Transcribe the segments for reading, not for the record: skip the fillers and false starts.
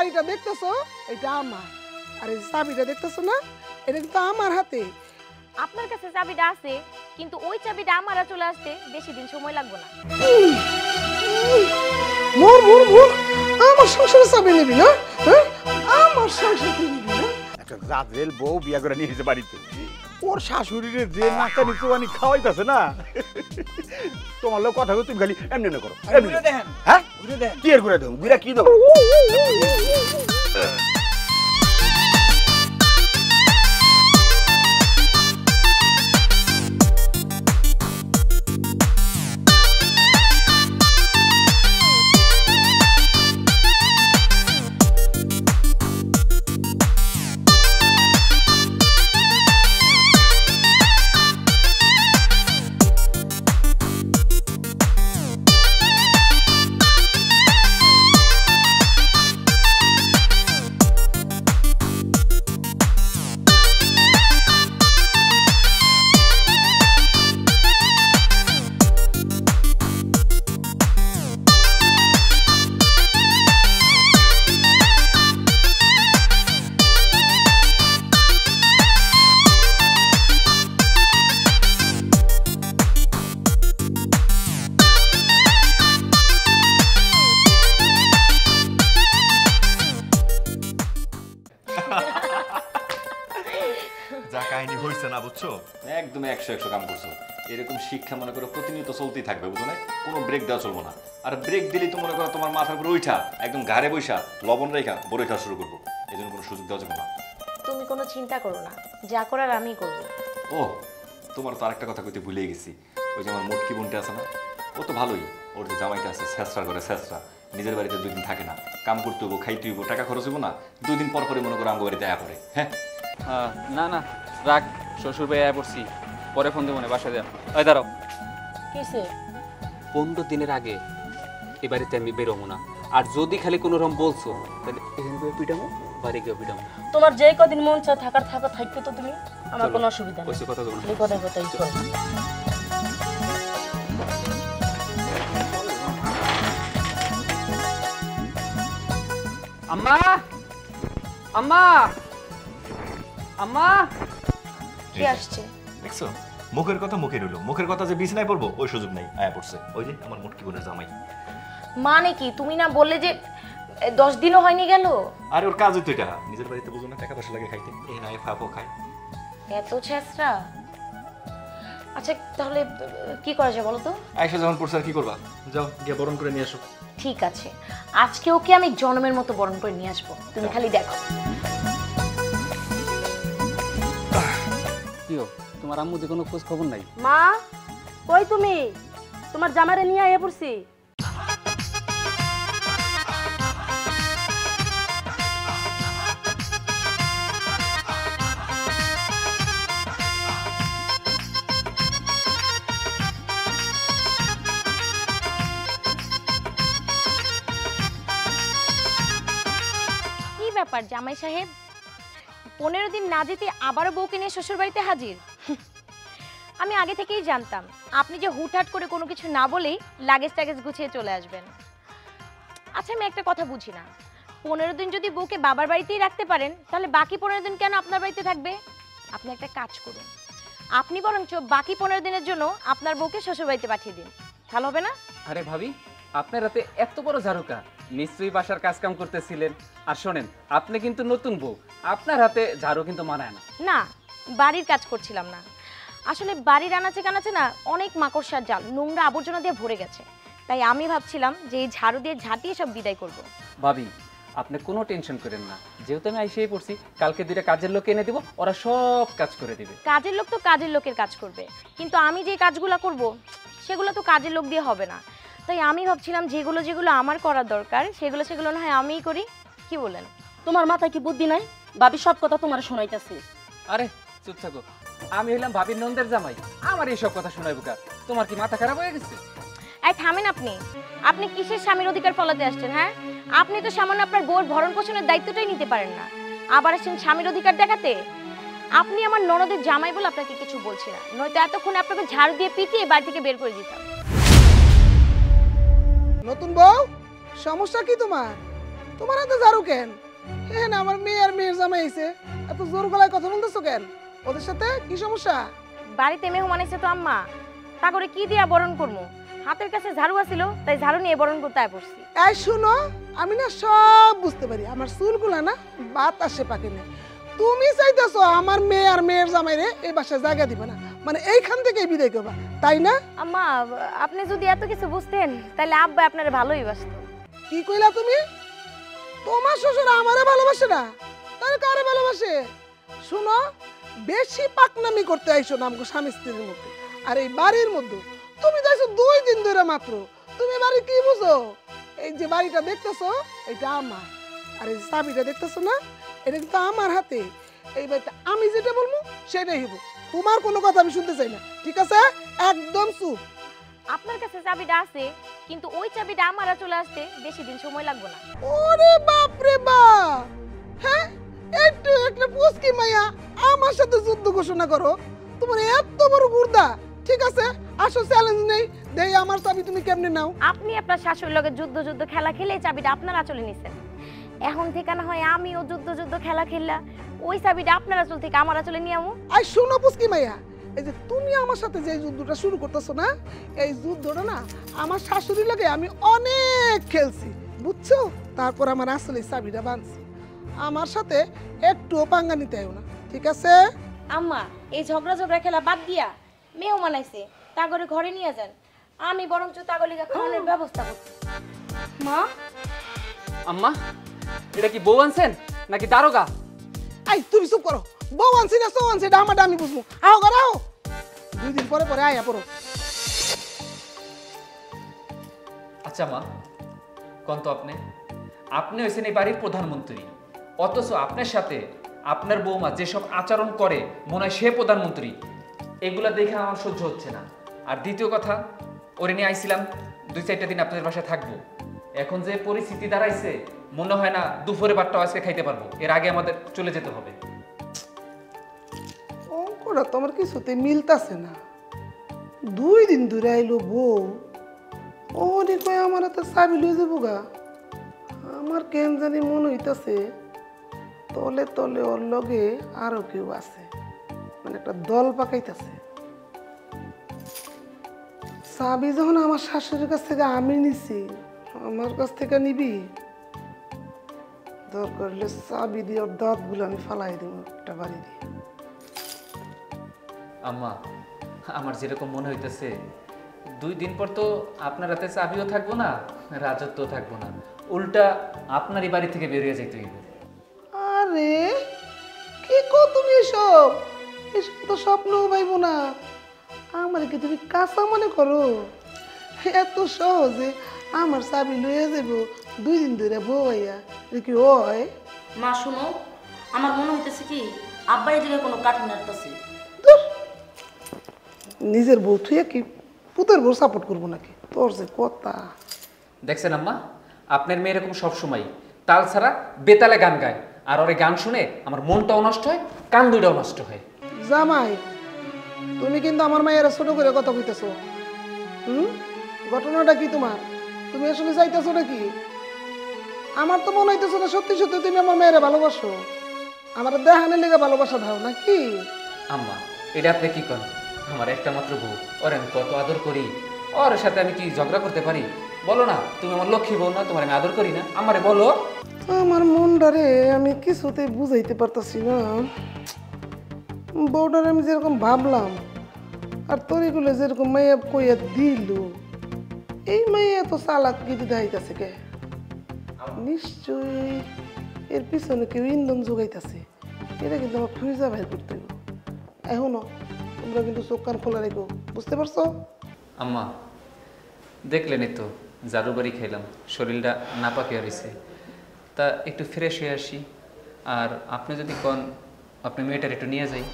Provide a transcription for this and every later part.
বাড়িটা দেখতেছো এটা আমার, আর এই চাবিটা দেখতেছো না এটা কিন্তু আমার হাতে। আপনার কাছে চাবিটা আছে, কিন্তু ওই চাবিটা আমারা চলে আসতে বেশি দিন সময় লাগবে না। আমার সংসারে চাবি নেবি না, আমার সংসারে নিবি না। একটা রাজেল বউ বিয়া করে নিয়ে এসে বাড়িতে ওর শাশুড়ির যে নাকানি চোয়ানি খাওয়াইতেছে না, তোমার লোক কথা তুমি খালি এমনি না করো। হ্যাঁ কি আর ঘুরে দেবো, ঘুরে কি দেবো? এরকম শিক্ষা মনে করো প্রতিনিয়ত চলতেই থাকবে, বুঝো না? কোনো ব্রেক দেওয়া চলবো না। আর ব্রেক দিলে তো মনে করো তোমার মাথার উপরে উঠা একদম ঘাড়ে বৈশা লবণ রেখা বড় খাওয়া শুরু করবো। এই জন্য কোনো সুযোগ দেওয়া যাবে না। তুমি কোনো চিন্তা করো না, যা করার আমি করবো। ও তোমার তো আরেকটা কথা কইতে ভুলে গেছি, ওই যে আমার মোটকি বোনটা আছে না, ও তো ভালোই। ওর যে জামাইটা আছে শেষরা করে, শেষরা নিজের বাড়িতে দুদিন থাকে না, কাম করতে হইব, খাইতে হইব, টাকা খরচ হইব না, দুদিন পর পরে মনে করো আমার বাড়িতে আয়া করে। হ্যাঁ না না রাগ, শ্বশুর ভাই আয়া পড়ছি, পরে ফোন দেবো না, বাসায় যাও। ওই দাঁড়াও, কিসে? 15 দিনের আগে এ বাড়িতে আমি বেরোবো না, আর যদি খালি কোনো রকম বলছো তাহলে পিটামো, বাড়ি গিয়ে পিটামো। তোমার যে কদিন মন চায় থাকার থাকা থাকবে, তো তুমি, আমার কোনো অসুবিধা নেই। কথা বলো কথা। আম্মা আম্মা আম্মা, কে আসছে? দেখছো মুখের কথা মুখে রইল, মুখের কথা যে বিছনায় পড়বো ওই সুযোগ নাই, আয়া পড়ছে ওই যে আমার মোটকি বোনের জামাই। মানে কি, তুমি না বললে যে 10 দিনও হয়নি গেল? আরে ওর কাজই তো এটা, নিজের বাড়িতে বুঝো না টাকা পয়সা লাগে খাইতে, এই না ফাপও খায় এত ছেসরা। আচ্ছা তাহলে কি করা যায় বলো তো? আয়েশা যখন পড়ছে আর কি করবা, যাও গিয়ে বরণ করে নিয়ে আসো। ঠিক আছে, আজকে ওকে আমি জন্মের মতো বরণ করে নিয়ে আসবো, তুমি খালি দেখো। তোমার আম্মু যে কোনো খোঁজ খবর নাই? মা কই তুমি? তোমার জামারে নিয়ে আইয়া পড়ছি। কি ব্যাপার জামাই সাহেব, 15 দিন না যেতে আবারও বউকে নিয়ে শ্বশুর বাড়িতে হাজির? আমি আগে থেকেই জানতাম আপনি যে হুটহাট করে কোনো কিছু না বলেই লাগেজ টাগেজ গুছিয়ে চলে আসবেন। আচ্ছা আমি একটা কথা বুঝি না, 15 দিন যদি বউকে বাবার বাড়িতেই রাখতে পারেন, তাহলে বাকি 15 দিন কেন আপনার বাড়িতে থাকবে? আপনি একটা কাজ করুন, আপনি বরঞ্চ বাকি 15 দিনের জন্য আপনার বউকে শ্বশুর বাড়িতে পাঠিয়ে দিন, ভালো হবে না? আরে ভাবি, আপনার হাতে এত বড় ঝাড়ুকা, নিশ্চয়ই বাসার কাজ কাম করতেছিলেন। আর শোনেন, আপনি কিন্তু নতুন বউ, আপনার হাতে ঝাড়ু কিন্তু মানায় না। না, বাড়ির কাজ করছিলাম না, আসলে বাড়ির আনাচে কানাচে না অনেক মাকড়সার জাল, নোংরা আবর্জনা দিয়ে ভরে গেছে, তাই আমি ভাবছিলাম যে এই ঝাড়ু দিয়ে ঝাঁটিয়ে সব বিদায় করব। ভাবি আপনি কোনো টেনশন করেন না, যেহেতু আমি এসেই পড়ছি, কালকে 2টা কাজের লোক এনে দেব, ওরা সব কাজ করে দেবে। কাজের লোক তো কাজের লোকের কাজ করবে, কিন্তু আমি যে কাজগুলো করব সেগুলো তো কাজের লোক দিয়ে হবে না, তাই আমি ভাবছিলাম যেগুলো যেগুলো আমার করার দরকার সেগুলো না হয় আমিই করি, কি বলেন? তোমার মাথায় কি বুদ্ধি নাই? ভাবি সব কথা তোমার শোনাইতেছে। আরে চুপ থাকো, আমি হইলাম ভাবির নন্দের জামাই, আমার এইসব কথা শোনাইবো কার? তোমার কি মাথা খারাপ হয়ে গেছে? এই থামেন আপনি, আপনি কিসের স্বামীর অধিকার ফলাতে আসছেন? হ্যাঁ, আপনি তো সামান্য আপনার বউর ভরণ পোষণের দায়িত্বটাই নিতে পারেন না, আবার আসেন স্বামীর অধিকার দেখাতে। আপনি আমার ননদের জামাই বলে আপনাকে কিছু বলছি না, নয়তো এতক্ষণ আপনাকে ঝাড়ু দিয়ে পিটিয়ে বাড়ি থেকে বের করে দিতাম। নতুন বউ, সমস্যা কি তোমার? তোমার হাতে ঝাড়ু কেন? হ্যাঁ না, আমার মেয়ে আর মেয়ের জামাই আইছে, এত জোর গলায় কথা বলতেছো কেন? ওদের সাথে কি সমস্যা? বাড়িতে মেহমান আইছে তো আম্মা, তা করে কি দিয়া বরণ করবো? হাতের কাছে ঝাড়ু আছিল তাই ঝাড়ু নিয়ে বরণ করতে আয় পড়ছি। এই শুনো, আমি না সব বুঝতে পারি, আমার চুলগুলা না বাতাসে পাকে না। তুমি চাইতেছো আমার মেয়ে আর মেয়ের জামাইরে এই বাসায় জায়গা দিবে না, মানে এইখান থেকেই বিদায় করবা, তাই না? আম্মা আপনি যদি এত কিছু বুঝতেন তাহলে আব্বা আপনারে ভালোই বাসত। কি কইলা তুমি? তোমার শ্বশুর আমারে ভালোবাসে না, তার কারে ভালোবাসে? শুনো, বেশি পাকনামি করতে আইছো না আমগো স্বামী স্ত্রীর মধ্যে আর এই বাড়ির মধ্যে। তুমি তো আইছো 2 দিন ধরে মাত্র, তুমি বাড়ি কি বুঝো? এই যে বাড়িটা দেখতেছো এটা আমার, আর এই চাবিটা দেখতেছো না এটা কিন্তু আমার হাতে। এই বাড়িটা আমি যেটা বলবো সেটাই হইব, তোমার কোনো কথা আমি শুনতে চাই না, ঠিক আছে? একদম চুপ। আপনার কাছে চাবিটা আছে, কিন্তু ওই চাবিটা আমারে চলে আসতে বেশি দিন সময় লাগবে না। ওরে বাপ রে বাপ, হ্যাঁ একটু একটা পুষ্কি মাইয়া আমার সাথে যুদ্ধ ঘোষণা করো, তোমার এত বড় গুর্দা। ঠিক আছে আসো, চ্যালেঞ্জ নেই, দেই আমার চাবি তুমি কেমনে নাও। আপনি আপনার শাশুড়ির লগে যুদ্ধ খেলা খেলে চাবিটা আপনারা চলে নিছেন, এখন থেকে না হয় আমিও যুদ্ধ খেলা খেললা ওই চাবিটা আপনারা চল থেকে আমারা চলে নিয়ে আমু। আই শুনো পুষ্কি মাইয়া, এই যে তুমি আমার সাথে যে যুদ্ধটা শুরু করতেছো না, এই যুদ্ধটা না আমার শাশুড়ির লগে আমি অনেক খেলছি, বুঝছো? তারপর আমার আসলে চাবিটা বানছি, আমার সাথে একটুও পাঙ্গা নিতে আইও না, ঠিক আছে? আম্মা এই ঝগড়া খেলা বাদ দিয়া মেয়েও মানাইছে, তাগরে ঘরে নিয়ে যান, আমি বরঞ্চ তাগলিকা খাওয়ানোর ব্যবস্থা করছি। মা আম্মা এটা কি বউ আনছেন নাকি দারোগা? আই তুমি চুপ করো, বউ আনছি না সো আনছি ডামাটা আমি বুঝবো। আও ঘরে আও, 2 দিন পরে আয়া পড়ো। আচ্ছা মা কোন তো আপনি আপনি হইছেন এই বাড়ির প্রধানমন্ত্রী, অথচ আপনার সাথে আপনার বৌমা যেসব আচরণ করে মনে হয় সে প্রধানমন্ত্রী, এগুলা দেখে আমার সহ্য হচ্ছে না। আর দ্বিতীয় কথা, ওরে নিয়ে আইছিলাম 2-4 দিন আপনাদের বাসায় থাকবো, এখন যে পরিস্থিতি দাঁড়াইছে মনে হয় না দুপুরে ভাতটাও আজকে খাইতে পারবো, এর আগে আমাদের চলে যেতে হবে। অঙ্কটা তোমার কিছুতে মিলতাছে না, 2 দিন ধরে আইলো বউ, ওরে কয় আমার তো চাবি লই যাবো গা। আমার কেন জানি মনে হইতাছে তলে তলে ওর লগে আরো কেউ আছে, মানে একটা দল পাকাইতেছে। চাবি যখন আমার শাশুড়ির কাছ থেকে আমি নিছি, আমার কাছ থেকে নিবি? দরকার হলে চাবি দিয়ে ওর দাঁতগুলো আমি ফালাই দেব একটা বাড়ি দিয়ে। আম্মা আমার যেরকম মনে হইতেছে 2 দিন পর তো আপনার হাতে চাবিও থাকবো না, রাজত্ব থাকবো না, উল্টা আপনারই বাড়ি থেকে বেরিয়ে যাইতে হইব। আরে কি কো তুমি এসব? এসব তো স্বপ্ন পাইব না, আমার কি তুমি কাঁচা মনে করো? এত সহজে আমার চাবি লইয়া যাবো 2 দিন ধরে বউ আইয়া, এটা কি হয়? মা শুনো, আমার মনে হইতেছে কি আব্বা এই জায়গায় কোনো কাঠি নাড়তেছে। নিজের বউ থুইয়া কি পুতের বউ সাপোর্ট করবো নাকি? তোর যে কথা! দেখছেন আম্মা আপনার মেয়ে এরকম সবসময় তাল ছাড়া বেতালে গান গায়, আর ওর গান শুনে আমার মনটাও নষ্ট হয়, কান দুইটাও নষ্ট হয়। জামাই তুমি কিন্তু আমার মায়ের ছোট করে কথা কইতেছো। ঘটনাটা কি তোমার? তুমি আসলে চাইতেছো নাকি? আমার তো মনে হইতেছো না সত্যি সত্যি তুমি আমার মেয়েরে ভালোবাসো, আমার দেখানোর লেগে ভালোবাসা দাও নাকি? আম্মা এটা আপনি কি করেন? আমার একটা মাত্র বউ, ওর আমি কত আদর করি, ওর সাথে আমি কি ঝগড়া করতে পারি? বলো না তুমি আমার লক্ষ্মী বউ না, তোমার আমি আদর করি না? আমারে বলো। আমার মনটারে আমি কিছুতে বুঝাইতে পারতাছি না, বউটার আমি যেরকম ভাবলাম আর তোর এগুলো যেরকম মাইয়া কইয়া দিল, এই মাইয়া তো চালাক গিরি দাইতাছে কে? নিশ্চয়ই এর পিছনে কেউ ইন্ধন যোগাইতেছে, এটা কিন্তু আমার খুঁজা বাহির করতে হবে। এখনো তোমরা কিন্তু চোখ কান খোলা রেখো, বুঝতে পারছো? আম্মা দেখলেন তো জারু বাড়ি খেলাম, শরীরটা নাপা খেয়ে রয়েছে, তা একটু ফ্রেশ হয়ে আসি। আর আপনি যদি কোন আপনি মেয়েটার একটু নিয়ে যাই।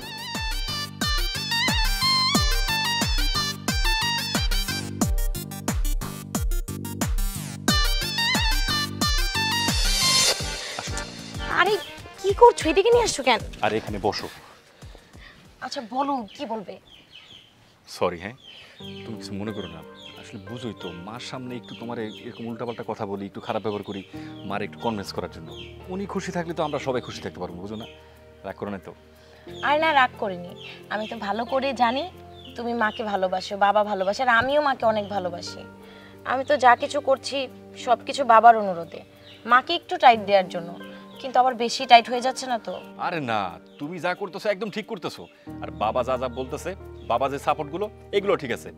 আরে কি করছো? এদিকে নিয়ে আসছো কেন? আরে এখানে বসো। আচ্ছা বলো কি বলবে। সরি হ্যাঁ, তুমি কিছু মনে করো না। আসলে বুঝোই তো, মার সামনে একটু তোমার এরকম উল্টাপাল্টা কথা বলি, একটু খারাপ ব্যবহার করি মার একটু কনভিন্স করার জন্য। উনি খুশি থাকলে তো আমরা সবাই খুশি থাকতে পারবো, বুঝো না? রাগ করো না তো? আর না, রাগ করিনি। আমি তো ভালো করে জানি তুমি মাকে ভালোবাসো, বাবা ভালোবাসে, আর আমিও মাকে অনেক ভালোবাসি। আমি তো যা কিছু করছি সব কিছু বাবার অনুরোধে, মাকে একটু টাইট দেওয়ার জন্য। কিন্তু আবার বেশি টাইট হয়ে যাচ্ছে না তো? আরে না, তুমি যা করতেছো একদম ঠিক করতেছো। আর বাবা যা যা বলতেছে, বাবা যে সাপোর্টগুলো, এগুলো ঠিক আছে।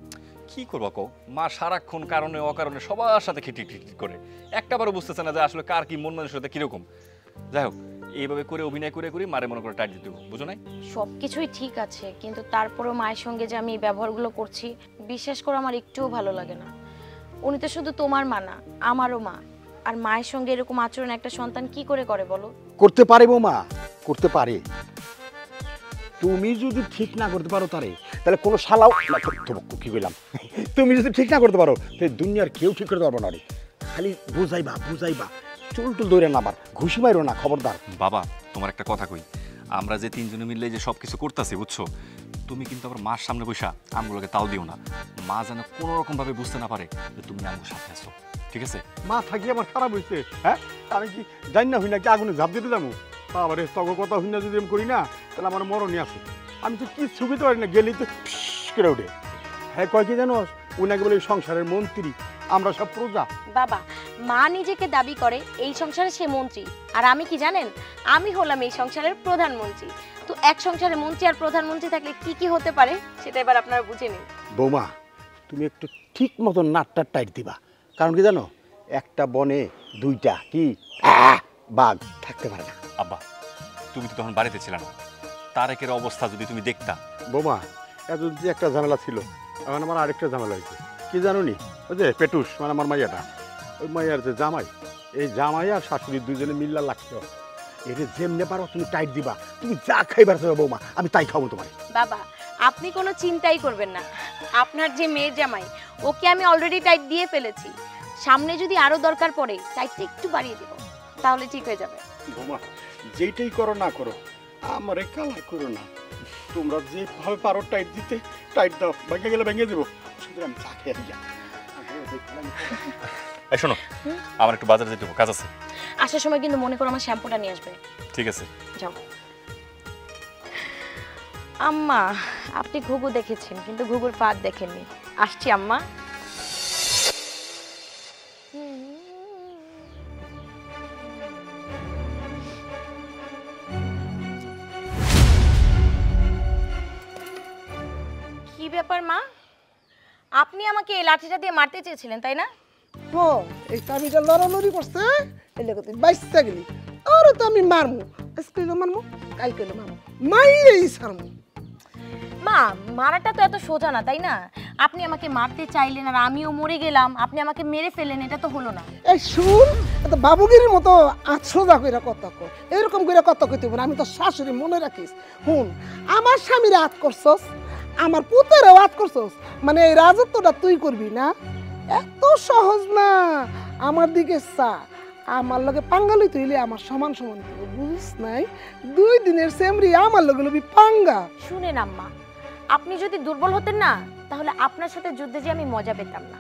কি করবা কও, মা সারাক্ষণ কারণে অকারণে সবার সাথে খিটিখিটি করে, একটাবারও বুঝতেছে না যে আসলে কার কি মন মানুষের সাথে কীরকম। যাই হোক, এইভাবে করে অভিনয় করে করে মারে মনে করে টাইট দিতে হবে, বুঝো না? সব কিছুই ঠিক আছে, কিন্তু তারপরেও মায়ের সঙ্গে যে আমি এই ব্যবহারগুলো করছি, বিশ্বাস করে আমার একটুও ভালো লাগে না। উনি তো শুধু তোমার মা না, আমারও মা। আর মায়ের সঙ্গে এরকম আচরণ একটা সন্তান কি করে করে বলো? করতে পারে মা, করতে পারে। তুমি যদি ঠিক না করতে পারো তারে, তাহলে কোনো শালাও কি বললাম, তুমি যদি ঠিক না করতে পারো তাহলে দুনিয়ার কেউ ঠিক করতে পারবো না রে। খালি বুঝাইবা বুঝাইবা, চুল টুল ধরে না, আবার ঘুষি মারো না, খবরদার। বাবা, তোমার একটা কথা কই, আমরা যে তিনজনে মিললে যে সব কিছু করতেছি, বুঝছো, তুমি কিন্তু আবার মার সামনে বসে আমগুলোকে তাও দিও না। মা যেন কোনো রকমভাবে বুঝতে না পারে যে তুমি আমগুলো সাথে আসো, ঠিক আছে? মা থাকি আমার খারাপ হয়েছে, হ্যাঁ? আমি কি জানি না হই না কি আগুনে ঝাঁপ দিতে যাবো? তারপরে তগর কথা হই না যদি আমি করি না, তাহলে আমার মরণই আছে। আমি তো কি ছুকিতে পারি না, গেলেই তো করে ওঠে। হ্যাঁ, কয় কি জানো, উনাকে বলে সংসারের মন্ত্রী, আমরা সব প্রজা। বাবা, মা নিজেকে দাবি করে এই সংসারে সে মন্ত্রী, আর আমি কি জানেন, আমি হলাম এই সংসারের প্রধানমন্ত্রী। তো এক সংসারে মন্ত্রী আর প্রধানমন্ত্রী থাকলে কি কি হতে পারে সেটা এবার আপনারা বুঝে নিন। বৌমা, তুমি একটু ঠিক মতন নাটটা টাইট দিবা, কারণ কি জানো, একটা বনে দুইটা কি বাঘ থাকতে পারে না। আব্বা, তুমি তো তখন বাড়িতে ছিল না, তারেকের অবস্থা যদি তুমি দেখতা। বৌমা, এত একটা ঝামেলা ছিল, এখন আমার আরেকটা ঝামেলা হয়েছে কি জানো নি, ওই যে পেটুস মানে আমার মাইয়াটা, ওই মাইয়ার যে জামাই, এই জামাই আর শাশুড়ি দুজনে মিল্লা লাগছে। এটা যেমনে পারো তুমি টাইট দিবা, তুমি যা খাইবার চাও বৌমা, আমি তাই খাবো তোমার। বাবা, আপনি কোনো চিন্তাই করবেন না, আপনার যে মেয়ের জামাই, ওকে আমি অলরেডি টাইট দিয়ে ফেলেছি। সামনে যদি আরো দরকার পড়ে টাইটটা একটু বাড়িয়ে দেব, তাহলে ঠিক হয়ে যাবে। বৌমা, যেইটাই করো না করো, আমারে কালা করো না, তোমরা যেভাবে পারো টাইট দিতে টাইট দাও, ভেঙে গেলে ভেঙে দেবো। সুতরাং চা খেয়ে এই শোনো, আমার একটু বাজারে যেতে হবে, কাজ আছে। আসার সময় কিন্তু মনে করো আমার শ্যাম্পুটা নিয়ে আসবে। ঠিক আছে, যাও। আম্মা, আপনি ঘুঘু দেখেছেন কিন্তু ঘুঘুর পাত দেখেননি। আসছি আম্মা। কি ব্যাপার মা, আপনি আমাকে এই লাঠিটা দিয়ে মারতে চেয়েছিলেন তাই না? লড়ালড়ি করছে বাইসটা গেলি, আর তো আমি মারমু, আজকে মারমু, কালকে মারমু, মাইরেই সারমু। মা, মারাটা তো এত সোজা না তাই না? আপনি আমাকে মারতে চাইলেন আর আমিও মরে গেলাম, আপনি আমাকে মেরে ফেললেন, এটা তো হলো না। এই শুন, এত বাবুগিরির মতো আছোজা কইরা কথা কর, এরকম কইরা কথা কইতে হবে না। আমি তো শাশুড়ি, মনে রাখিস। হুন, আমার স্বামীর আত করছস, আমার পুতেরও আত করছস, মানে এই রাজত্বটা তুই করবি না, এত সহজ না। আমার দিকে চা, আমার লগে পাঙ্গালি তুইলে আমার সমান সমান তুই, বুঝিস নাই? দুই দিনের সেমরি আমার লগে লবি পাঙ্গা। শুনেন আম্মা, আপনি যদি দুর্বল হতেন না, তাহলে আপনার সাথে যুদ্ধে যে আমি মজা পেতাম না।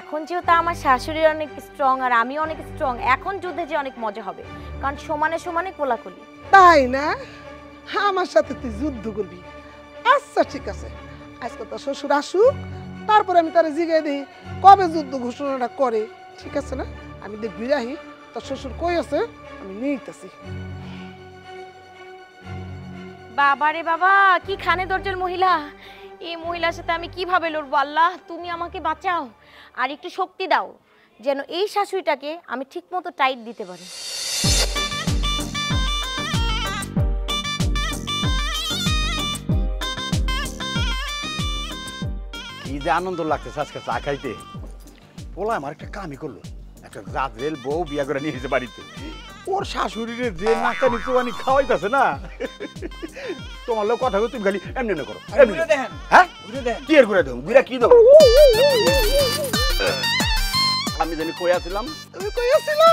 এখন যেহেতু আমার শাশুড়ি অনেক স্ট্রং আর আমি অনেক স্ট্রং, এখন যুদ্ধে যে অনেক মজা হবে, কারণ সমানে সমানে কোলাকুলি, তাই না? আমার সাথে তুই যুদ্ধ করবি? আচ্ছা ঠিক আছে, আজকে তো শ্বশুর আসুক, তারপরে আমি তারা জিগাই দিই কবে যুদ্ধ ঘোষণাটা করে, ঠিক আছে না? আমি দেখবি রাহি তার শ্বশুর কই আছে, আমি নিতেছি। বাবারে বাবা, কি খানে দরজাল মহিলা! এই মহিলার সাথে আমি কিভাবে লড়বো? আল্লাহ, তুমি আমাকে বাঁচাও আর একটু শক্তি দাও, যেন এই শাশুড়িটাকে আমি ঠিক মতো টাইট দিতে পারি। যে আনন্দ লাগতেছে আজকে চা খাইতে। পোলা আমার একটা কামি করলো, একটা জাজেল বউ বিয়া করে নিয়ে এসে বাড়িতে, ওর শাশুড়িরে যে নাকানি চোয়ানি খাওয়াইতেছে না, তোমার লোক কথা তুমি খালি এমনি না করো, হ্যাঁ? কি এর করে দেব, বিরা কি দেব? আমি জানি কই আসলাম, তুমি কই আসিলা?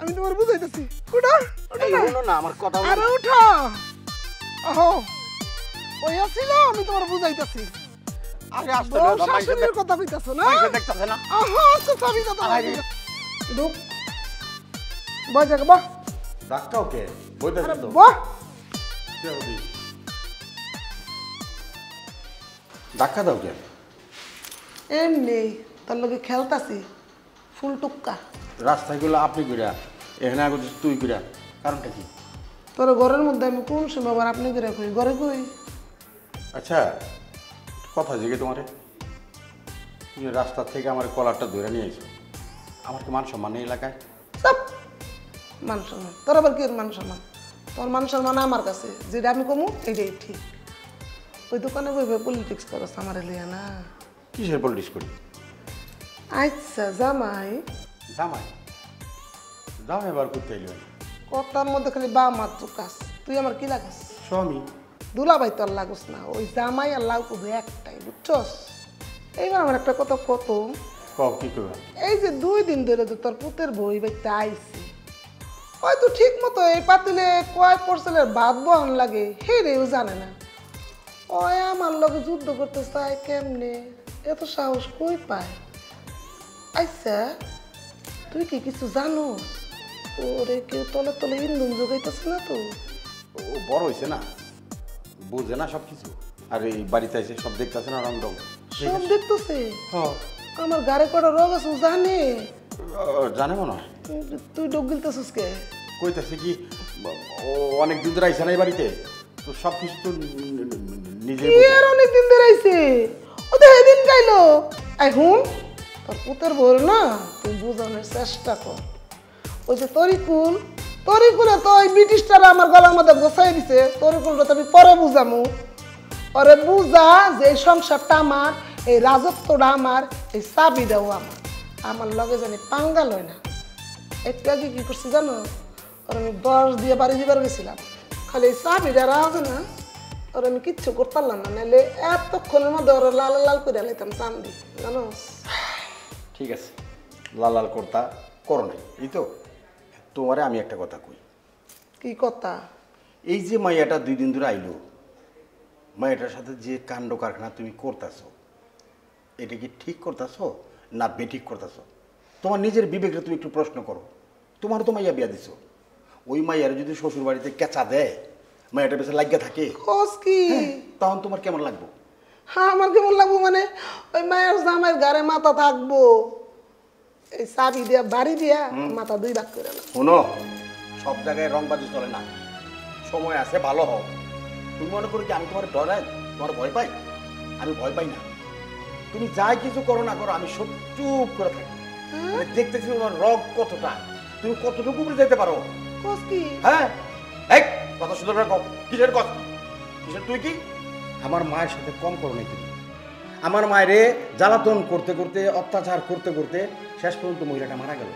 আমি তোমার বুঝাইতেছি, উঠো উঠো না, আমার কথা আরে উঠো। ওহ, কই আসিলা? আমি তোমার বুঝাইতেছি। ধাক্কা দাও কে এমনি তার লগে খেলতাছি ফুল টুক্কা রাস্তায় গুলো আপনি ঘুরা এখানে আগে তুই ঘুরা কারণটা কি তোর ঘরের মধ্যে আমি কোন সময় আবার আপনি ঘুরা কই ঘরে কই আচ্ছা কথা জিগে তোমারে তুমি রাস্তা থেকে আমার কলারটা ধরে নিয়ে আইছো আমার কি মান সম্মান এই এলাকায় সব মান সম্মান তোর আবার কি মান সম্মান তোর মান সম্মান আমার কাছে যেটা আমি কমু এটাই ঠিক ওই দোকানে বইবে পলিটিক্স করস আমার লিয়া না কিসের পলিটিক্স করি আচ্ছা জামাই জামাই জামাই বার করতে এলি কথার মধ্যে খালি বা মাত্র কাজ তুই আমার কি লাগাস স্বামী দুলাভাই তো আর লাগুস না ওই জামাই আর লাউ কবে একটাই বুঝছস এইবার আমার একটা কথা কত কি করবে এই যে 2 দিন ধরে তো তোর পুতের বই বাইতে আইসি হয়তো ঠিক মতো এই পাতিলে কয় পর্সেলের ভাত বহন লাগে হে রেও জানে না ওই আমার লোক যুদ্ধ করতে চায় কেমনে এত সাহস কই পায় আচ্ছা তুই কি কিছু জানোস ওরে কেউ তলে তলে ইন্ধন জোগাইতেছে না তো ও বড় হয়েছে না বুঝে না সব কিছু আর এই বাড়িতে এসে সব দেখতেছে না রং রং সব দেখতেছে আমার গাড়ি কটা রোগ আছে জানে জানে মনে হয় তুই ডোক গিলতেছিস কে কইতেছে কি ও অনেক দিন ধরে আইসে না এই বাড়িতে তো সব কিছু তো নিজে অনেক দিন ধরে আইসে ও তো এদিন গাইলো এখন তোর পুতের বল না তুই বোঝানোর চেষ্টা কর ওই যে তরিকুলে তো ওই ব্রিটিশটারা আমার গলার মধ্যে গোছাই দিছে তরিকুলটা তো আমি পরে বুঝামু পরে বুঝা যে এই সংসারটা আমার এই রাজত্বটা আমার এই চাবিটাও আমার আমার লগে জানি পাঙ্গা লয় না একটু আগে কী করছি জানো ওর আমি বস দিয়ে বাড়ি দিবার গেছিলাম খালি এই চাবিটা রাজ না ওর আমি কিচ্ছু করতে পারলাম না নাহলে এতক্ষণের মধ্যে ওরা লাল লাল করে লাইতাম চান্দি জানো ঠিক আছে লাল লাল করতা করো নাই এই তো তোমারে আমি একটা কথা কই কি কথা এই যে মাইয়াটা 2 দিন ধরে আইলো মাইয়াটার সাথে যে কাণ্ড কারখানা তুমি করতেছো এটা কি ঠিক করতেছো না বেঠিক করতেছো তোমার নিজের বিবেকে তুমি একটু প্রশ্ন করো তোমারও তো মাইয়া বিয়া দিছো ওই মাইয়ার যদি শ্বশুর বাড়িতে কেঁচা দেয় মাইয়াটার পেছনে লাগিয়ে থাকে তখন তোমার কেমন লাগবো হ্যাঁ আমার কেমন লাগবো মানে ওই মায়ের জামাইয়ের ঘরে মাথা থাকবো এই চাবি দিয়া বাড়ি দিয়া মাথা 2 ভাগ করে না শোনো সব জায়গায় রংবাজি চলে না সময় আছে ভালো হও তুমি মনে করো কি আমি তোমার ডরাই তোমার ভয় পাই আমি ভয় পাই না তুমি যাই কিছু করো না করো আমি সব চুপ করে থাকি দেখতেছি তোমার রগ কতটা তুমি কতটুকু উপরে যেতে পারো হ্যাঁ এক কথা শুধু কম কিসের কথা কিসের তুই কি আমার মায়ের সাথে কম করো নাই তুমি আমার মায়েরে জ্বালাতন করতে করতে অত্যাচার করতে করতে শেষ পর্যন্ত মহিলাটা মারা গেল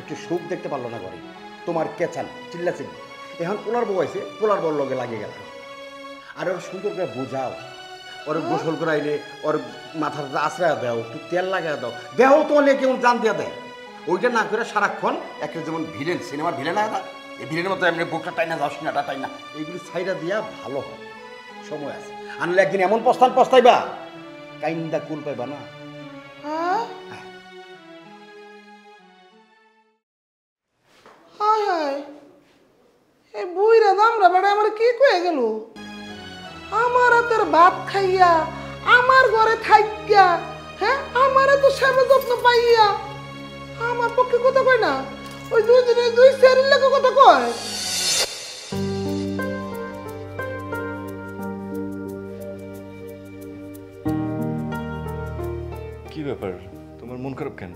একটু সুখ দেখতে পারলো না ঘরে তোমার কেচাল চিল্লাচিল্লি এখন পোলার বউ আছে পোলার বউর লগে লাগিয়ে গেল আর ওর সুন্দর করে বোঝাও ওর গোসল করাইলে ওর মাথার আশ্রয় দাও একটু তেল লাগিয়ে দাও দেহ তোমালে কেমন জান দিয়ে দেয় ওইটা না করে সারাক্ষণ একটা যেমন ভিলেন সিনেমার ভিলেন আলাদা এই ভিলেনের মতো এমনি বুকটা টাইনা যাও সিনাটা টাইনা এইগুলি ছাইরা দিয়া ভালো হয় সময় আছে আনলে একদিন এমন প্রস্থান পস্তাইবা কাইন্দা কুল পাইবা না আমার পক্ষে কথা কয় না ওই 2 দিনে 2 সেরের লাগে কথা কয় কি ব্যাপার তোমার মন খারাপ কেন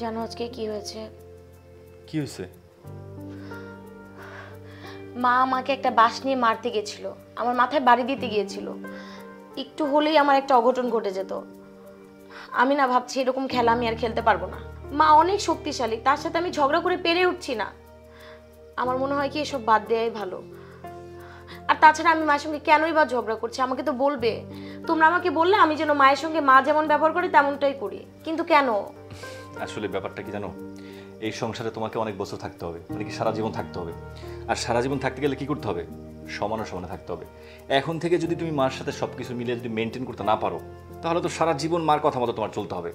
জানো আজকে কি হয়েছে কি হয়েছে মা আমাকে একটা বাঁশ নিয়ে মারতে গেছিল আমার মাথায় বাড়ি দিতে গিয়েছিল একটু হলেই আমার একটা অঘটন ঘটে যেত আমি না ভাবছি এরকম খেলা আমি আর খেলতে পারবো না মা অনেক শক্তিশালী তার সাথে আমি ঝগড়া করে পেরে উঠছি না আমার মনে হয় কি এসব বাদ দেওয়াই ভালো আর তাছাড়া আমি মায়ের সঙ্গে কেনই বা ঝগড়া করছি আমাকে তো বলবে তোমরা আমাকে বললে আমি যেন মায়ের সঙ্গে মা যেমন ব্যবহার করি তেমনটাই করি কিন্তু কেন আসলে ব্যাপারটা কি জানো এই সংসারে তোমাকে অনেক বছর থাকতে হবে মানে কি সারা জীবন থাকতে হবে আর সারা জীবন থাকতে গেলে কি করতে হবে সমানে সমানে থাকতে হবে। এখন থেকে যদি তুমি মার সাথে সব কিছু মিলে যদি মেনটেন করতে না পারো, তাহলে তো সারা জীবন মার কথা মতো তোমার চলতে হবে।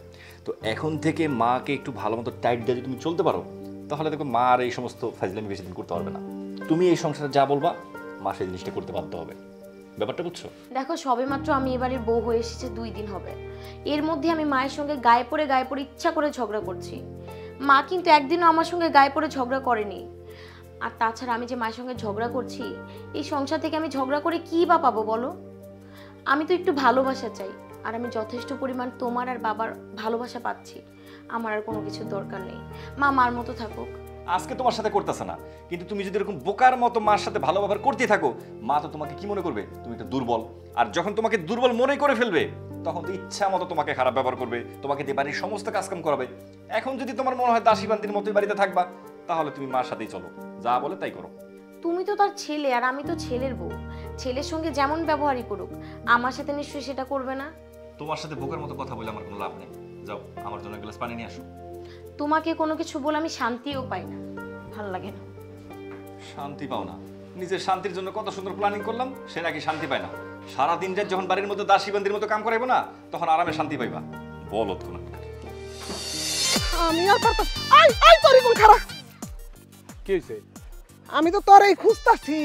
তো এখন থেকে মাকে একটু ভালো মতো টাইট দিয়ে যদি তুমি চলতে পারো, তাহলে দেখো মা আর এই সমস্ত ফাজলামি বেশি দিন করতে পারবে না। তুমি এই সংসারে যা বলবা, মা সেই জিনিসটা করতে বাধ্য হবে। ব্যাপারটা বুঝছো? দেখো, সবে মাত্র আমি এবারের বউ হয়ে এসেছে, 2 দিন হবে। এর মধ্যে আমি মায়ের সঙ্গে গায়ে পড়ে ইচ্ছা করে ঝগড়া করছি। মা কিন্তু একদিনও আমার সঙ্গে গায়ে পড়ে ঝগড়া করেনি। আর তাছাড়া আমি যে মায়ের সঙ্গে ঝগড়া করছি, এই সংসার থেকে আমি ঝগড়া করে কী বা পাবো বলো? আমি তো একটু ভালোবাসা চাই, আর আমি যথেষ্ট পরিমাণ তোমার আর বাবার ভালোবাসা পাচ্ছি। আমার আর কোনো কিছুর দরকার নেই। মা মার মতো থাকুক। আজকে তোমার সাথে করতেছে না, কিন্তু তুমি যদি এরকম বোকার মতো মার সাথে ভালো ব্যবহার করতে থাকো, মা তো তোমাকে কি মনে করবে? তুমি একটা দুর্বল। আর যখন তোমাকে দুর্বল মনে করে ফেলবে, তখন তো ইচ্ছা মতো তোমাকে খারাপ ব্যবহার করবে, তোমাকে দিয়ে বাড়ির সমস্ত কাজকাম করাবে। এখন যদি তোমার মনে হয় দাসী বান্দির মতোই বাড়িতে থাকবা, তাহলে তুমি মার সাথেই চলো, যা বলে তাই করো। তুমি তো তার ছেলে, আর আমি তো ছেলের বউ। ছেলের সঙ্গে যেমন ব্যবহারই করুক, আমার সাথে নিশ্চয়ই সেটা করবে না। তোমার সাথে বোকার মতো কথা বলে আমার কোনো লাভ নেই। যাও, আমার জন্য গ্লাস পানি নিয়ে আসো। তোমাকে কোনো কিছু বলে আমি শান্তিও পাই না, ভালো লাগে না। শান্তি পাও না? নিজের শান্তির জন্য কত সুন্দর প্ল্যানিং করলাম, সে নাকি শান্তি পায় না। সারা দিন রাত যখন বাড়ির মধ্যে দাসী বান্দির মতো কাম করাইবো না, তখন আরামে শান্তি পাইবা। বলত কোন আমি আর পারতা? আই আই তোরই কোন খারাপ কি হইছে? আমি তো তোরই খুঁজতাছি।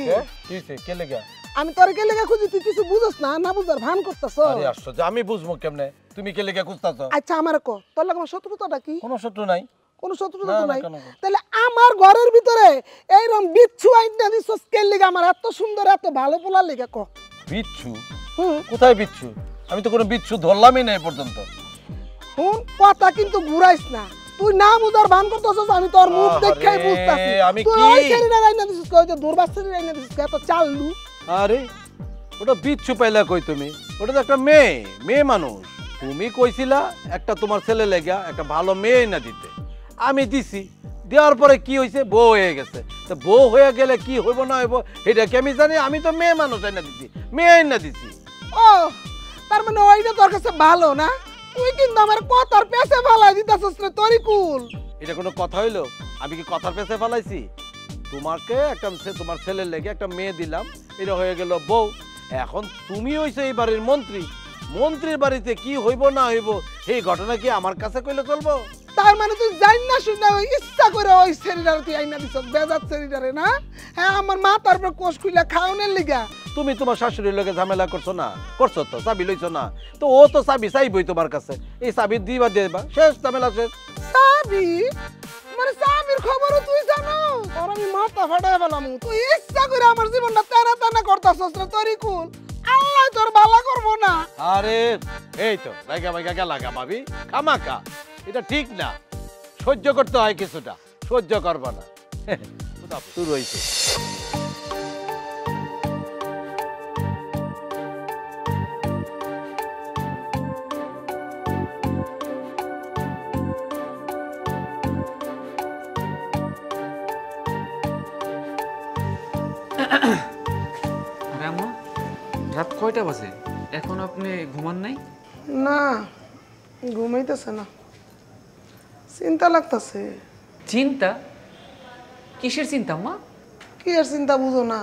কি হইছে? কে লাগা? আমি তোরই কে লাগা খুঁজি, তুই কিছু বুঝছস না, না বুঝার ভান করতাছস। আরে আশ্চর্য, আমি বুঝমু কেমনে? তুমি কে লাগা খুঁজতাছ? আচ্ছা আমারে কো, তোর লাগা আমার শত্রুতাটা কি? কোনো শত্রু নাই। কোনো শত্রু তো নাই। তাহলে আমার ঘরের ভিতরে এইরকম বিচ্ছু আইনা দিছস কে লাগা? আমার এত সুন্দর এত ভালো পোলা লাগা কো। বিচ্ছু? কোথায় বিচ্ছু? আমি তো কোনো বিচ্ছু ধরলামই না পর্যন্ত। কোন কথা কিন্তু ঘুরাইস না। তুই না মুদার ভান করতেছস, আমি তোর মুখ দেখাই বুঝতাছি। আমি কি তুই শরীরে রাইনা দিছস? কই যে দুর্বাসের রাইনা দিছস কত চাললু? আরে ওটা বিচ্ছু পাইলা কই তুমি? ওটা তো একটা মেয়ে মানুষ। তুমি কইছিলা একটা তোমার ছেলে লাগা একটা ভালো মেয়ে না দিতে, আমি দিছি। দেওয়ার পরে কি হইছে? বউ হয়ে গেছে। তো বউ হয়ে গেলে কি হইব না হইব এটা কি আমি জানি? আমি তো মেয়ে মানুষ আইনা দিছি, মেয়ে আইনা দিছি। ও তার মানে ওইটা তোর কাছে ভালো না? তুই কিন্তু আমার কথার পেছে ফালাই দিতাছস রে তরিকুল। এটা কোনো কথা হইলো? আমি কি কথার পেছে ফালাইছি? তোমাকে একটা তোমার ছেলের লেগে একটা মেয়ে দিলাম, এটা হয়ে গেল বউ। এখন তুমি হইছো এই বাড়ির মন্ত্রী। মন্ত্রীর বাড়িতে কি হইব না হইব এই ঘটনা কি আমার কাছে কইলে চলবো? তার মানে তুই জান না শুনে ওই ইচ্ছা করে ওই শরীরটা তুই আইনা দিছস, বেজাত শরীরটারে না? হ্যাঁ, আমার মা তারপর কোষ খুইলা খাওনের লিগা। তুমি তোমার শাশুড়ির লোকে ঝামেলা করছো না? করছো তো, চাবি লইছো না? তো ও তো চাবি চাইবই তোমার কাছে। এই চাবি দিবা দিবা, শেষ ঝামেলা শেষ। চাবি মানে চাবির খবরও তুই জানো? তোর আমি মাথা ফাটাই ফেলাম। তুই ইচ্ছা করে আমার জীবনটা তেনা তেনা করতাছস রে তরিকুল। আল্লাহ তোর ভালো করবো না। আরে এই তো রাইগা ভাইগা গা লাগা ভাবি কামাকা, এটা ঠিক না। সহ্য করতে হয় কিছুটা, সহ্য করবা না। শুরু হয়েছে। রাত কয়টা বাজে? এখন আপনি ঘুমান নাই? না, ঘুমাইতেছে না, চিন্তা লাগতেছে। চিন্তা? কিসের চিন্তা মা? কি আর চিন্তা বুঝো না?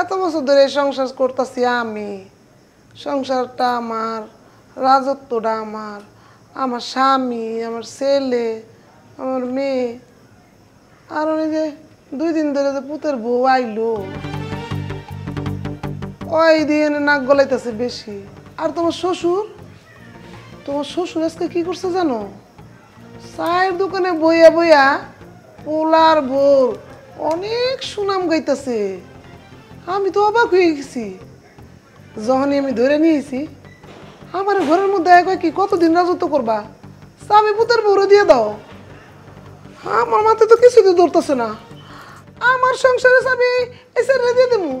এত বছর ধরে সংসার করতেছি আমি, সংসারটা আমার, রাজত্বটা আমার, আমার স্বামী, আমার ছেলে, আমার মেয়ে, আর ওই যে 2 দিন ধরে যে পুতের বউ আইলো, ওই দিয়ে নাক গলাইতেছে বেশি। আর তোমার শ্বশুর আজকে কি করছে জানো? চায়ের দোকানে বইয়া বইয়া পোলার ভোর অনেক সুনাম গাইতেছে। আমি তো অবাক হয়ে গেছি। যখনই আমি ধরে নিয়েছি আমার ঘরের মধ্যে কয় কি, কতদিন রাজত্ব করবা? চাবি পুতের বউরে দিয়ে দাও। আমার মাথায় তো কিছুতে ধরতেছে না। আমার সংসারে চাবি এসে দিয়ে দেবো,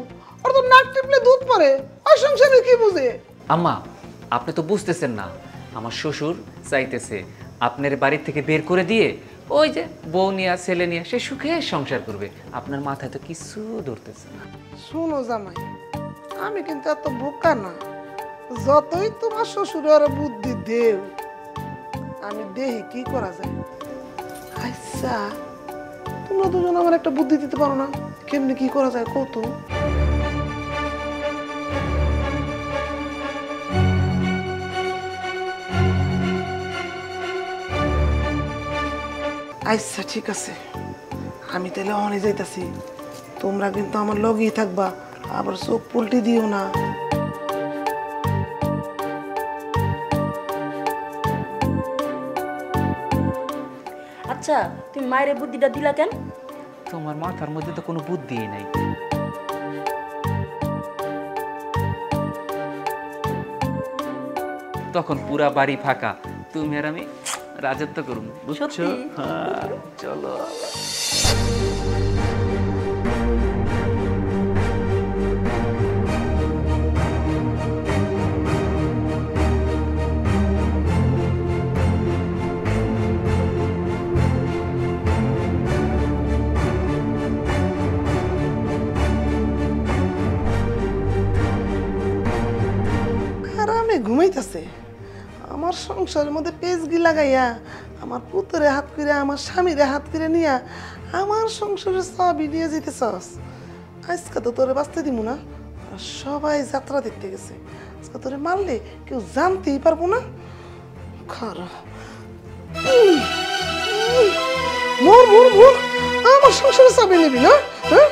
ওর তো নাক টিপলে দুধ পরে, ওই সংসারে কি বুঝে? আম্মা আপনি তো বুঝতেছেন না, আমার শ্বশুর চাইতেছে আপনার বাড়ির থেকে বের করে দিয়ে ওই যে বউ নিয়া ছেলে নিয়া সে সুখে সংসার করবে। আপনার মাথায় তো কিছু ধরতেছে না। শুনো জামাই, আমি কিন্তু এত বোকা না। যতই তোমার শ্বশুরের বুদ্ধি দেও, আমি দেখি কি করা যায়। আচ্ছা তোমরা দুজন আমার একটা বুদ্ধি দিতে পারো না? কেমনে কি করা যায় কত। আচ্ছা ঠিক আছে, আমি তাহলে অনে যাইতাছি, তোমরা কিন্তু আমার লগেই থাকবা, আবার চোখ পুলটি দিও না। আচ্ছা তুমি মায়ের বুদ্ধিটা দিলা কেন? তোমার মাথার মধ্যে তো কোনো বুদ্ধি নাই। তখন পুরা বাড়ি ফাঁকা, তুমি আর আমি রাজত্ব করুন, বুঝছো? চলো ঘুমাইতেছে। আমার সংসারের মধ্যে পেজগি লাগাইয়া, আমার পুত্রে হাত করে, আমার স্বামীরে হাত করে নিয়া আমার সংসারে সবই নিয়ে যেতে চাস। আজকে তো তোরে বাঁচতে দিব না, সবাই যাত্রা দেখতে গেছে, আজকে তোরে মারলে কেউ জানতেই পারবো না। খারাপ মোর মোর মোর আমার সংসারে সবই নিবি না, হ্যাঁ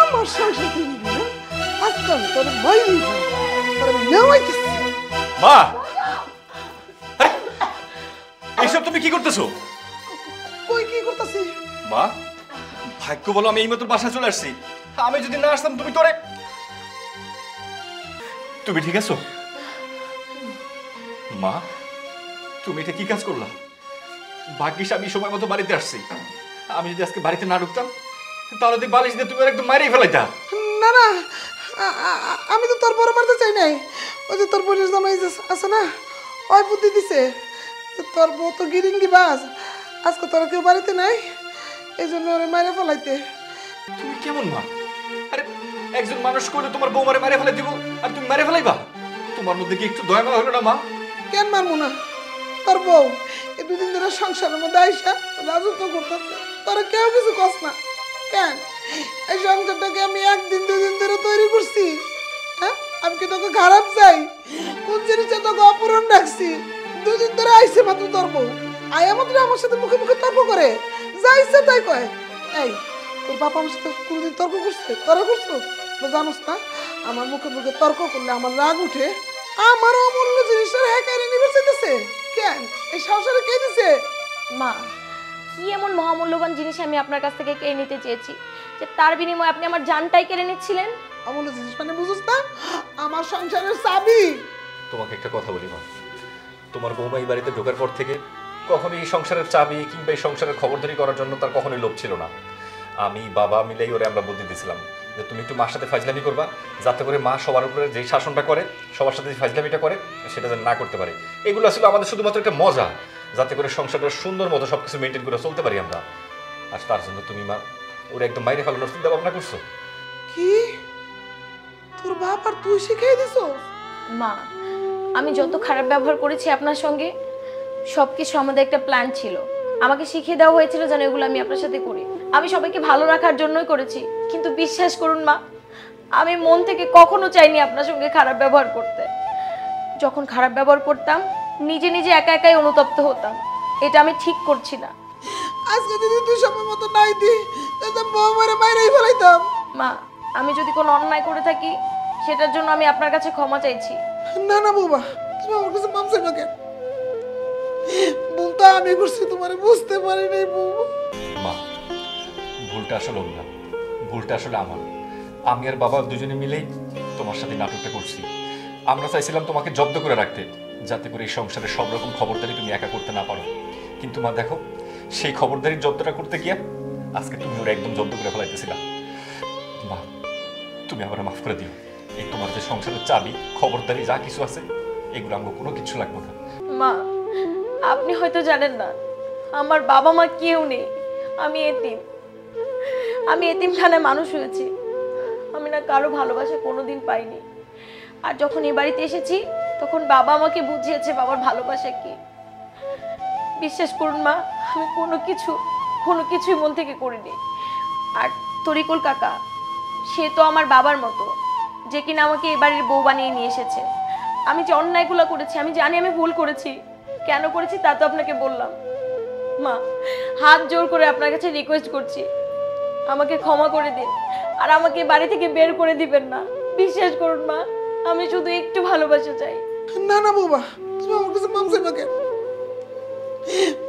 আমার সংসারে তুই নিবি না, আজকে আমি তোর ভয় নিব, তোর নেওয়াইতেছি। মা এইসব তুমি কি করতেছো? কই কি করতেছি? মা ভাগ্য বলো আমি এইমাত্র বাসায় চলে আসছি, আমি যদি না আসতাম তুমি তোরে। তুমি ঠিক আছো? মা তুমি এটা কি কাজ করলা? ভাগ্যিস আমি সময় মতো বাড়িতে আসছি, আমি যদি আজকে বাড়িতে না ঢুকতাম তাহলে তুই বালিশ দিয়ে তুমি একদম মারিয়ে ফেলাইতা। না না আমি তো তোর বড় মারতে চাই নাই, ওই যে তোর বোনের জামাই আছে না, ওই বুদ্ধি দিছে। তোর বউ তো গিরিঙ্গি বাস, আজকে তোর কেউ বাড়িতে নাই, এই জন্য ওরে মারে ফেলাইতে। তুমি কেমন মা? আরে একজন মানুষ কইলে তোমার বউ মারে মারে ফেলাই দিব আর তুমি মারে ফেলাইবা? তোমার মধ্যে কি একটু দয়া মায়া হলো না মা? কেন মারবো না? তোর বউ এই দুদিন ধরে সংসারের মধ্যে আইসা রাজত্ব করতেছে, তোরা কেউ কিছু কস না কেন? এই সংসারটাকে আমি একদিন দুদিন ধরে তৈরি করছি, হ্যাঁ আমি কি তোকে খারাপ চাই? কোন জিনিসটা তোকে অপূরণ রাখছি? দুদিন ধরে আইসে মাত্র তোর বউ আয়া মাত্র আমার সাথে মুখে মুখে তর্ক করে, যা ইচ্ছে তাই কয়। এই তোর বাবা আমার সাথে কোনদিন তর্ক করছে? তর্ক করছো জানোস না? আমার মুখে মুখে তর্ক করলে আমার রাগ উঠে, আমার অমূল্য জিনিসটা হ্যাঁ কেড়ে নিবে চাইতেছে। কেন এই সংসারে কে দিছে? মা কি এমন মহামূল্যবান জিনিস আমি আপনার কাছ থেকে কেড়ে নিতে চেয়েছি যে তার বিনিময়ে আপনি আমার জানটাই কেড়ে নিচ্ছিলেন? অমূল্য জিনিস মানে বুঝোস না? আমার সংসারের চাবি। তোমাকে একটা কথা বলি মা, তোমার বৌমা এই বাড়িতে ঢোকার পর থেকে কখনোই এই সংসারের চাবি কিংবা এই সংসারের খবরদারি করার জন্য তার কখনোই লোভ ছিল না। আমি বাবা মিলেই ওরে আমরা বুদ্ধি দিয়েছিলাম যে তুমি একটু মার সাথে ফাজলামি করবা, যাতে করে মা সবার উপরে যেই শাসনটা করে, সবার সাথে যে ফাজলামিটা করে সেটা যেন না করতে পারে। এগুলো আসলে আমাদের শুধুমাত্র একটা মজা, যাতে করে সংসারটা সুন্দর মতো সব কিছু মেনটেন করে চলতে পারি আমরা। আর তার জন্য তুমি মা ওরা একদম বাইরে ফেলানোর চিন্তা ভাবনা করছো? কি তোর বাপ আর তুই শিখিয়ে দিছো? মা আমি যত খারাপ ব্যবহার করেছি আপনার সঙ্গে, সবকিছু আমাদের একটা প্ল্যান ছিল, আমাকে শিখিয়ে দেওয়া হয়েছিল যেন এগুলো আমি আপনার সাথে করি। আমি সবাইকে ভালো রাখার জন্যই করেছি, কিন্তু বিশ্বাস করুন মা আমি মন থেকে কখনো চাইনি আপনার সঙ্গে খারাপ ব্যবহার করতে। যখন খারাপ ব্যবহার করতাম নিজে নিজে একা একাই অনুতপ্ত হতাম, এটা আমি ঠিক করছি না। আজকে যদি তুই সময় মতো নাই দিই তাহলে বউমারে মাইরাই ফেলাইতাম। মা আমি যদি কোনো অন্যায় করে থাকি সেটার জন্য আমি আপনার কাছে ক্ষমা চাইছি। না না বাবা তুমি আমার কাছে মাপ চাইবা কেন? ভুলটা আমি করছি, তোমারে বুঝতে পারি নাই বাবা। মা ভুলটা আসলে ওর না, ভুলটা আসলে আমার। আমি আর বাবা দুজনে মিলেই তোমার সাথে নাটকটা করছি। আমরা চাইছিলাম তোমাকে জব্দ করে রাখতে, যাতে করে এই সংসারের সব রকম খবরদারি তুমি একা করতে না পারো, কিন্তু মা দেখো সেই খবরদারির জব্দটা করতে গিয়ে আজকে তুমি ওরা একদম জব্দ করে ফেলাইতেছিলা। মা তুমি আমার মাফ করে দিও, এই তোমার যে সংসারের চাবি খবরদারি যা কিছু আছে এগুলো আমার কোনো কিছু লাগবে না। মা আপনি হয়তো জানেন না আমার বাবা মা কেউ নেই, আমি এতিম, আমি এতিমখানায় মানুষ হয়েছি, আমি না কারো ভালোবাসা কোনোদিন পাইনি। আর যখন এই বাড়িতে এসেছি তখন বাবা আমাকে বুঝিয়েছে বাবার ভালোবাসা কি। বিশ্বাস করুন মা আমি কোনো কিছুই মন থেকে করিনি। আর তরিকুল কাকা সে তো আমার বাবার মতো, যে কিনা আমাকে এবারের বউ বানিয়ে নিয়ে এসেছে। আমি যে অন্যায়গুলো করেছি, আমি জানি আমি ভুল করেছি, কেন করেছি তা তো আপনাকে বললাম। মা, হাত জোর করে আপনার কাছে রিকোয়েস্ট করছি, আমাকে ক্ষমা করে দিন আর আমাকে বাড়ি থেকে বের করে দিবেন না। বিশ্বাস করুন মা, আমি শুধু একটু ভালোবাসা চাই। না না বাবা, তুমি আমার কাছে মাপ চাইবা কেন?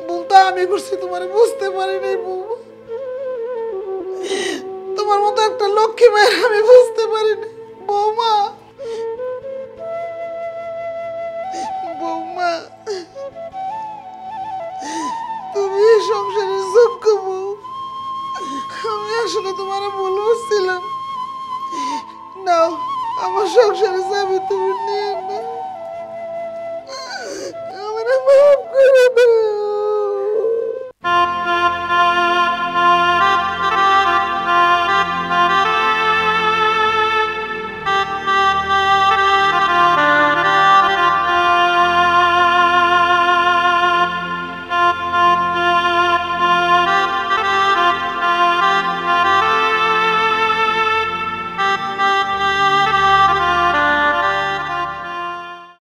বলতা আমি করছি তোমারে বুঝতে পারি নাই বাবা, তোমার মতো একটা লক্ষ্মী মেয়ে আমি বুঝতে পারি নাই। বৌমা বৌমা, তুমি সংসারের যোগ্য বউ। আমি আসলে তোমার ভুল বুঝছিলাম। নাও আমার সংসারে যাবে, তুমি নিয়ে